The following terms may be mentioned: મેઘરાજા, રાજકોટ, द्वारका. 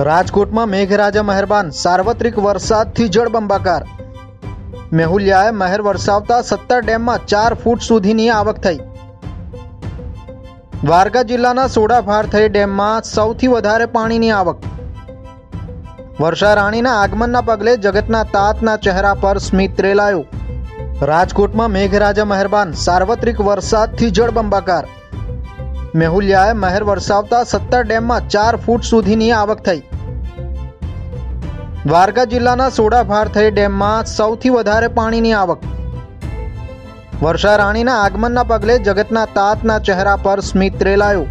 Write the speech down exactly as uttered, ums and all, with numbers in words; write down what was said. राजकोट में मेघराजा मेहरबान, सार्वत्रिक वरसाद थी जळबंबाकार। मेहुलियाए महेर वरसावता सत्तर डेम में चार फूट सुधीनी आवक थी। द्वारका जिल्लाना सोडाफार थई डेम में सौथी वधारे पाणीनी आवक। वर्षा राणीना आगमनना पगले जगतना तातना चेहरा पर स्मित रेलायो। राजकोट में मेघराजा मेहरबान, सार्वत्रिक वरसाद थी जळबंबाकार। मेहुलियाए महेर वरसावता सत्तर डेम में चार फूट सुधीनी आवक थई। द्वारका जिल्लाना सोडाफार थई डेम में सौथी वधारे पाणीनी आवक। वर्षा राणीना आगमनना पगले जगतना तातना चेहरा पर स्मित रेलायो।